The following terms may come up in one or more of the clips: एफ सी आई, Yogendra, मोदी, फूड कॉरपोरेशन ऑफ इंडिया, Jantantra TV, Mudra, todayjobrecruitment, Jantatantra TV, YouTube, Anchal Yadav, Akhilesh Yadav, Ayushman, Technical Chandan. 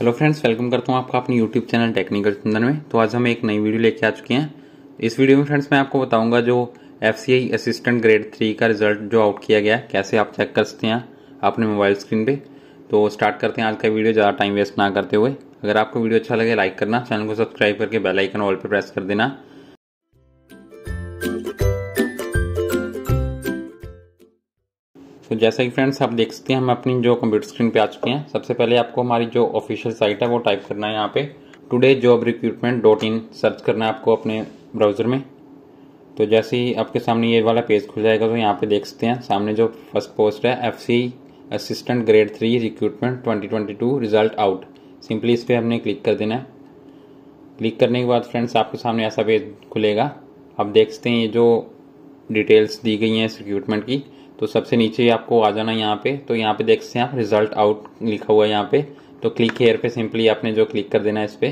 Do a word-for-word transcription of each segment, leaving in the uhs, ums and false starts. Hello friends, welcome करता हूँ आपका अपनी यूट्यूब चैनल टेक्निकल चंदन में। तो आज हम एक नई वीडियो लेके आ चुके हैं। इस वीडियो में फ्रेंड्स मैं आपको बताऊंगा जो एफ सी आई assistant grade three का रिजल्ट जो आउट किया गया है कैसे आप चेक कर सकते हैं अपने मोबाइल स्क्रीन पे। तो स्टार्ट करते हैं आज का वीडियो ज़्यादा टाइम वेस्ट ना करते हुए। अगर आपको वीडियो अच्छा लगे लाइक करना, चैनल को सब्सक्राइब करके बेल आइकन ऑल पर प्रेस कर देना। तो जैसा कि फ्रेंड्स आप देख सकते हैं हम अपनी जो कंप्यूटर स्क्रीन पे आ चुके हैं। सबसे पहले आपको हमारी जो ऑफिशियल साइट है वो टाइप करना है यहाँ पे today job recruitment dot in search करना है आपको अपने ब्राउज़र में। तो जैसे ही आपके सामने ये वाला पेज खुल जाएगा तो यहाँ पे देख सकते हैं सामने जो फर्स्ट पोस्ट है F C assistant grade three recruitment twenty twenty two result out. Simply इस पर हमने क्लिक कर देना है। क्लिक करने के बाद फ्रेंड्स आपके सामने ऐसा पेज खुलेगा। आप देख सकते हैं ये जो डिटेल्स दी गई हैं इस रिक्रूटमेंट की। तो सबसे नीचे आपको आ जाना है यहाँ पे। तो यहाँ पे देख सकते हैं आप रिजल्ट आउट लिखा हुआ है यहाँ पे। तो क्लिक हेयर पे सिंपली आपने जो क्लिक कर देना है इस पर।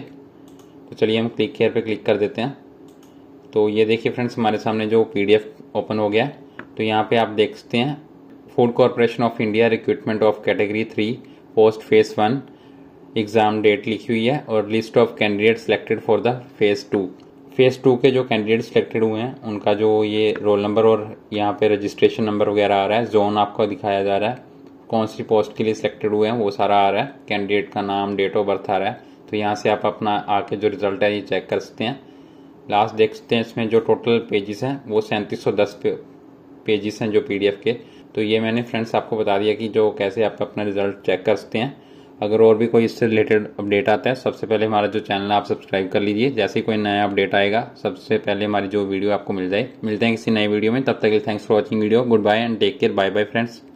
तो चलिए हम क्लिक हेयर पे क्लिक कर देते हैं। तो ये देखिए फ्रेंड्स हमारे सामने जो पीडीएफ ओपन हो गया। तो यहाँ पे आप देख सकते हैं फूड कॉरपोरेशन ऑफ इंडिया recruitment of category three post phase one exam date लिखी हुई है और list of candidate selected for the phase two. Phase two के जो कैंडिडेट सिलेक्टेड हुए हैं उनका जो ये रोल नंबर और यहाँ पे रजिस्ट्रेशन नंबर वगैरह आ रहा है। जोन आपको दिखाया जा रहा है कौन सी पोस्ट के लिए सिलेक्टेड हुए हैं वो सारा आ रहा है। कैंडिडेट का नाम, डेट ऑफ बर्थ आ रहा है। तो यहाँ से आप अपना आके जो रिजल्ट है ये चेक कर सकते हैं। लास्ट देख सकते हैं इसमें जो टोटल पेजेस हैं वो सैंतीस सौ दस पेजेस हैं जो पी डी एफ के। तो ये मैंने फ्रेंड्स आपको बता दिया कि जो कैसे आप अपना रिजल्ट चेक कर सकते हैं। अगर और भी कोई इससे रिलेटेड अपडेट आता है सबसे पहले हमारा जो चैनल है आप सब्सक्राइब कर लीजिए। जैसे ही कोई नया अपडेट आएगा सबसे पहले हमारी जो वीडियो आपको मिल जाए। मिलते हैं किसी नए वीडियो में, तब तक के लिए thanks for watching video. Good bye and take care. Bye bye friends.